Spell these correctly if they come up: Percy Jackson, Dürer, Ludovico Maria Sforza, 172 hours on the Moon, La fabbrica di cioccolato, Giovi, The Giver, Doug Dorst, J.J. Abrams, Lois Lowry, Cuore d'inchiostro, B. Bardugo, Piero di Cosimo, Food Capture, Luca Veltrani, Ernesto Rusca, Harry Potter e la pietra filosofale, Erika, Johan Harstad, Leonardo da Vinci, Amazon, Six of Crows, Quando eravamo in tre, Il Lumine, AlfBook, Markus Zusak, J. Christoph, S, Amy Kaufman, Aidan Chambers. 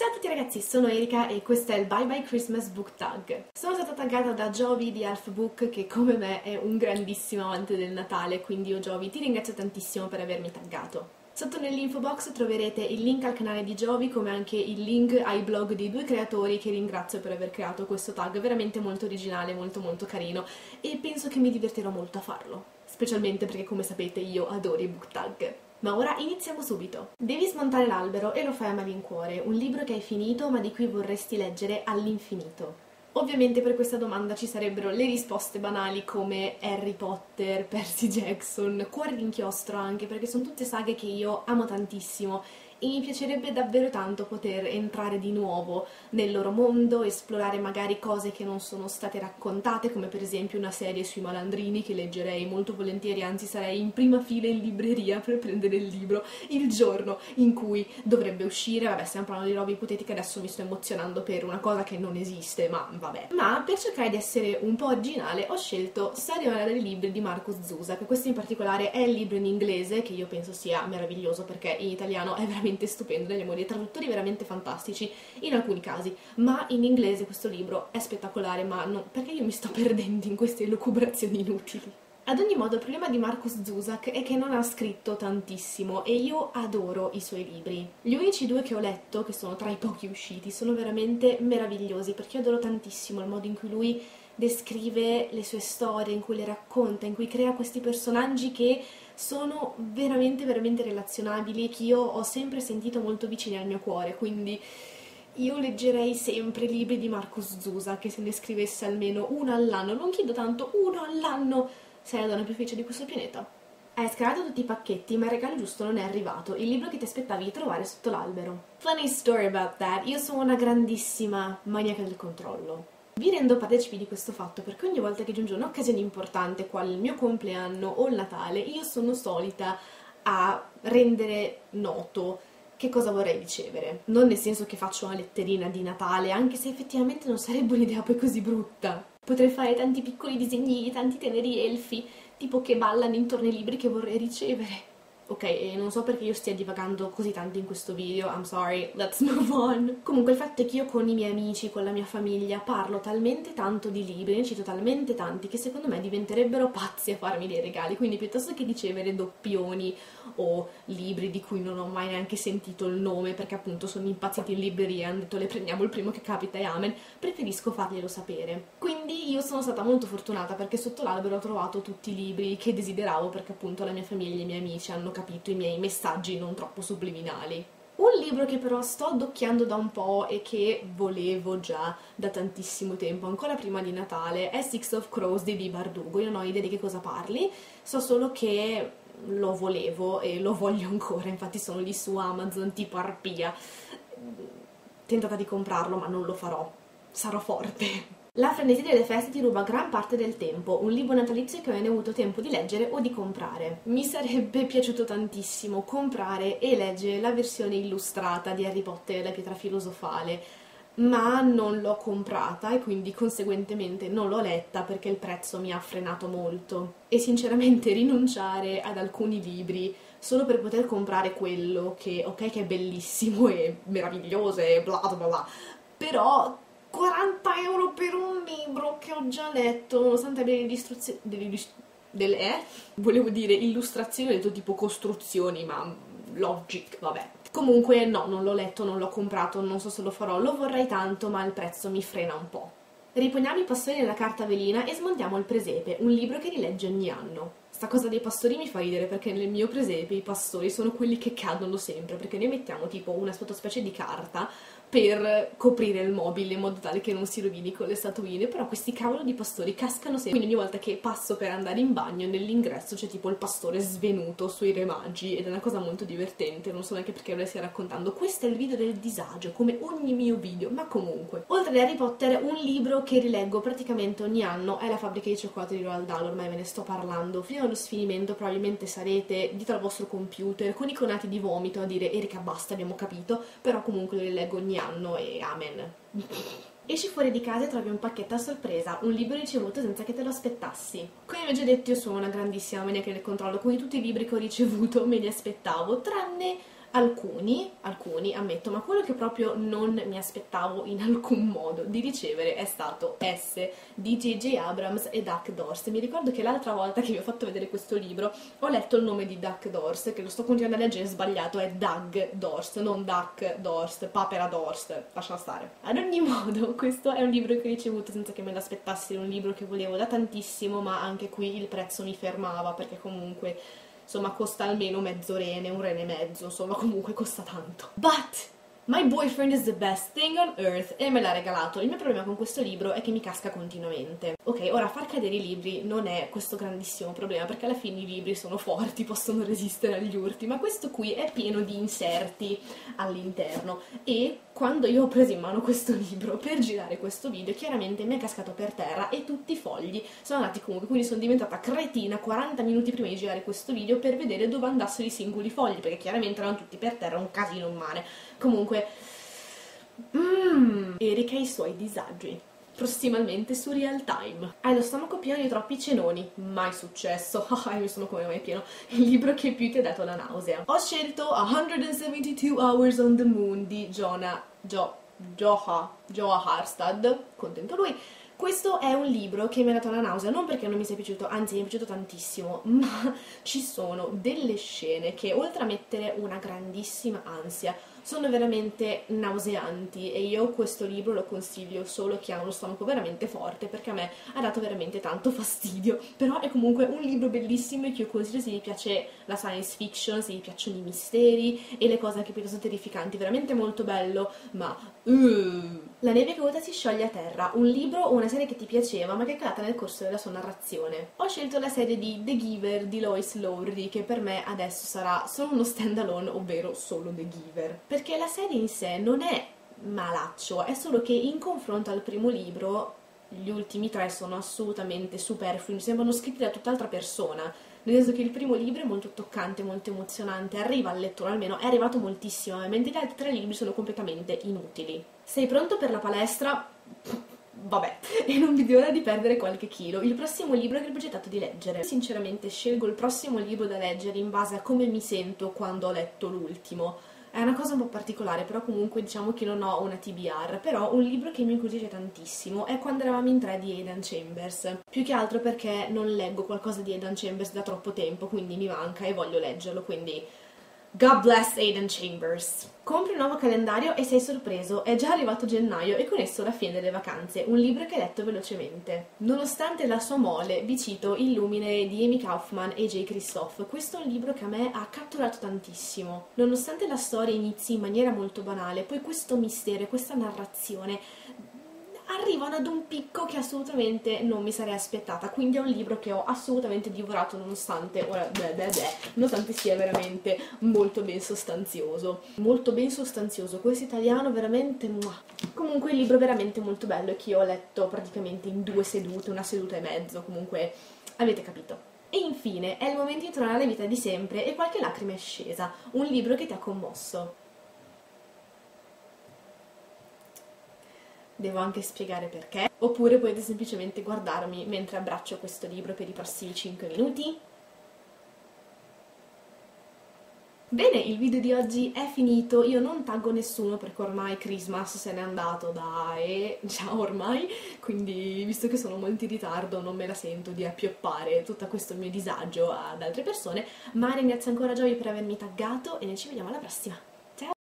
Ciao a tutti ragazzi, sono Erika e questo è il Bye Bye Christmas Book Tag. Sono stata taggata da Giovi di AlfBook, che come me è un grandissimo amante del Natale, quindi io Giovi ti ringrazio tantissimo per avermi taggato. Sotto nell'info box troverete il link al canale di Giovi, come anche il link ai blog dei due creatori che ringrazio per aver creato questo tag veramente molto originale, molto carino, e penso che mi divertirò molto a farlo, specialmente perché, come sapete, io adoro i book tag. Ma ora iniziamo subito. Devi smontare l'albero e lo fai a malincuore, un libro che hai finito ma di cui vorresti leggere all'infinito. Ovviamente per questa domanda ci sarebbero le risposte banali come Harry Potter, Percy Jackson, Cuore d'inchiostro anche, perché sono tutte saghe che io amo tantissimo e mi piacerebbe davvero tanto poter entrare di nuovo nel loro mondo, esplorare magari cose che non sono state raccontate, come per esempio una serie sui malandrini che leggerei molto volentieri, anzi sarei in prima fila in libreria per prendere il libro il giorno in cui dovrebbe uscire. Vabbè, stiamo parlando di robe ipotetiche, adesso mi sto emozionando per una cosa che non esiste, ma vabbè. Ma per cercare di essere un po' originale ho scelto Storia dei libri di Markus Zusak. Questo in particolare è il libro in inglese, che io penso sia meraviglioso perché in italiano è veramente stupendo, le memorie, traduttori veramente fantastici in alcuni casi, ma in inglese questo libro è spettacolare. Ma no, perché io mi sto perdendo in queste elucubrazioni inutili? Ad ogni modo, il problema di Markus Zusak è che non ha scritto tantissimo e io adoro i suoi libri. Gli unici due che ho letto, che sono tra i pochi usciti, sono veramente meravigliosi, perché io adoro tantissimo il modo in cui lui descrive le sue storie, in cui le racconta, in cui crea questi personaggi che sono veramente relazionabili e che io ho sempre sentito molto vicini al mio cuore, quindi io leggerei sempre libri di Markus Zusak, che se ne scrivesse almeno uno all'anno. Non chiedo tanto, uno all'anno, sei la donna più felice di questo pianeta. Hai scavato tutti i pacchetti, ma il regalo giusto non è arrivato, il libro che ti aspettavi di trovare sotto l'albero. Funny story about that, io sono una grandissima maniaca del controllo. Vi rendo partecipi di questo fatto perché ogni volta che giunge un'occasione importante, quale il mio compleanno o il Natale, io sono solita a rendere noto che cosa vorrei ricevere. Non nel senso che faccio una letterina di Natale, anche se effettivamente non sarebbe un'idea poi così brutta. Potrei fare tanti piccoli disegni, tanti teneri elfi, tipo che ballano intorno ai libri che vorrei ricevere. Ok, e non so perché io stia divagando così tanto in questo video, I'm sorry, let's move on. Comunque il fatto è che io con i miei amici, con la mia famiglia, parlo talmente tanto di libri, ne cito talmente tanti, che secondo me diventerebbero pazzi a farmi dei regali, quindi piuttosto che ricevere doppioni o libri di cui non ho mai neanche sentito il nome, perché appunto sono impazziti in libreria, hanno detto le prendiamo il primo che capita e amen, preferisco farglielo sapere. Quindi io sono stata molto fortunata perché sotto l'albero ho trovato tutti i libri che desideravo, perché appunto la mia famiglia e i miei amici hanno capito i miei messaggi non troppo subliminali. Un libro che però sto addocchiando da un po' e che volevo già da tantissimo tempo, ancora prima di Natale, è Six of Crows di B. Bardugo. Io non ho idea di che cosa parli, so solo che lo volevo e lo voglio ancora, infatti sono lì su Amazon tipo arpia, tentata di comprarlo ma non lo farò, sarò forte. La frenesia delle feste ti ruba gran parte del tempo, un libro natalizio che non hai avuto tempo di leggere o di comprare. Mi sarebbe piaciuto tantissimo comprare e leggere la versione illustrata di Harry Potter e la pietra filosofale, ma non l'ho comprata e quindi conseguentemente non l'ho letta perché il prezzo mi ha frenato molto. E sinceramente rinunciare ad alcuni libri solo per poter comprare quello che, ok, che è bellissimo e meraviglioso e bla bla bla, però 40 euro per un libro che ho già letto, nonostante abbia volevo dire illustrazioni, ho detto tipo costruzioni, ma logic, vabbè. Comunque no, non l'ho letto, non l'ho comprato, non so se lo farò, lo vorrei tanto ma il prezzo mi frena un po'. Riponiamo i pastori nella carta velina e smontiamo il presepe, un libro che rilegge ogni anno. Sta cosa dei pastori mi fa ridere perché nel mio presepe i pastori sono quelli che cadono sempre, perché noi mettiamo tipo una sottospecie di carta per coprire il mobile in modo tale che non si rovini con le statuine, però questi cavolo di pastori cascano sempre, quindi ogni volta che passo per andare in bagno nell'ingresso c'è tipo il pastore svenuto sui re magi ed è una cosa molto divertente, non so neanche perché ve la stia raccontando. Questo è il video del disagio, come ogni mio video, ma comunque. Oltre ad Harry Potter, un libro che rileggo praticamente ogni anno è La fabbrica di cioccolato di Roald Dahl, ormai ve ne sto parlando fino a lo sfinimento, probabilmente sarete dietro al vostro computer con i conati di vomito a dire Erika basta, abbiamo capito, però comunque lo rileggo ogni anno e amen. Esci fuori di casa e trovi un pacchetto a sorpresa, un libro ricevuto senza che te lo aspettassi. Come vi ho già detto, io sono una grandissima maniaca del controllo, quindi tutti i libri che ho ricevuto me li aspettavo, tranne Alcuni, ammetto, ma quello che proprio non mi aspettavo in alcun modo di ricevere è stato S di J.J. Abrams e Doug Dorst. Mi ricordo che l'altra volta che vi ho fatto vedere questo libro ho letto il nome di Doug Dorst, che lo sto continuando a leggere sbagliato, è Doug Dorst, non Duck Dorst, Papera Dorst, lascia stare. Ad ogni modo, questo è un libro che ho ricevuto senza che me l'aspettassi, un libro che volevo da tantissimo, ma anche qui il prezzo mi fermava, perché comunque... insomma costa almeno mezzo rene, un rene e mezzo, insomma comunque costa tanto. But my boyfriend is the best thing on earth, e me l'ha regalato. Il mio problema con questo libro è che mi casca continuamente. Ok, ora far cadere i libri non è questo grandissimo problema, perché alla fine i libri sono forti, possono resistere agli urti, ma questo qui è pieno di inserti all'interno, e quando io ho preso in mano questo libro per girare questo video, chiaramente mi è cascato per terra e tutti i fogli sono andati comunque, quindi sono diventata cretina 40 minuti prima di girare questo video per vedere dove andassero i singoli fogli, perché chiaramente erano tutti per terra, un casino in mare. Comunque, Erika e i suoi disagi, prossimamente su Real Time. Hai lo stomaco pieno di troppi cenoni, mai successo, mi sono come mai pieno, il libro che più ti ha dato la nausea. Ho scelto 172 hours on the Moon di Johan Harstad, contento lui. Questo è un libro che mi ha dato la nausea, non perché non mi sia piaciuto, anzi mi è piaciuto tantissimo, ma ci sono delle scene che, oltre a mettere una grandissima ansia, sono veramente nauseanti, e io questo libro lo consiglio solo a chi ha uno stomaco veramente forte, perché a me ha dato veramente tanto fastidio. Però è comunque un libro bellissimo e che io consiglio se vi piace la science fiction, se vi piacciono i misteri e le cose anche piuttosto terrificanti, veramente molto bello, ma... La neve che vuota si scioglie a terra, un libro o una serie che ti piaceva ma che è calata nel corso della sua narrazione. Ho scelto la serie di The Giver di Lois Lowry, che per me adesso sarà solo uno stand alone, ovvero solo The Giver, perché la serie in sé non è malaccio, è solo che in confronto al primo libro gli ultimi tre sono assolutamente superflui, mi sembrano scritti da tutt'altra persona, nel senso che il primo libro è molto toccante, molto emozionante, arriva al lettore, almeno è arrivato moltissimo, mentre gli altri tre libri sono completamente inutili. Sei pronto per la palestra? Vabbè, e non vedo l'ora di perdere qualche chilo. Il prossimo libro che ho progettato di leggere. Sinceramente scelgo il prossimo libro da leggere in base a come mi sento quando ho letto l'ultimo. È una cosa un po' particolare, però comunque diciamo che non ho una TBR, però un libro che mi incuriosisce tantissimo è Quando eravamo in tre di Aidan Chambers, più che altro perché non leggo qualcosa di Aidan Chambers da troppo tempo, quindi mi manca e voglio leggerlo, quindi God bless Aidan Chambers. Compri un nuovo calendario e sei sorpreso, è già arrivato gennaio e con esso la fine delle vacanze, un libro che hai letto velocemente. Nonostante la sua mole, vi cito Il Lumine di Amy Kaufman e J. Christoph. Questo è un libro che a me ha catturato tantissimo. Nonostante la storia inizi in maniera molto banale, poi questo mistero, questa narrazione arrivano ad un picco che assolutamente non mi sarei aspettata, quindi è un libro che ho assolutamente divorato, nonostante nonostante sia veramente molto ben sostanzioso. Molto ben sostanzioso, questo italiano veramente... Comunque è un libro veramente molto bello, che io ho letto praticamente in 2 sedute, 1 seduta e mezzo, comunque avete capito. E infine è il momento di tornare alla vita di sempre e qualche lacrima è scesa, un libro che ti ha commosso. Devo anche spiegare perché, oppure potete semplicemente guardarmi mentre abbraccio questo libro per i prossimi 5 minuti. Bene, il video di oggi è finito, io non taggo nessuno perché ormai Christmas se n'è andato già ormai, quindi visto che sono molto in ritardo non me la sento di appioppare tutto questo mio disagio ad altre persone, ma ringrazio ancora Giovi per avermi taggato e noi ci vediamo alla prossima.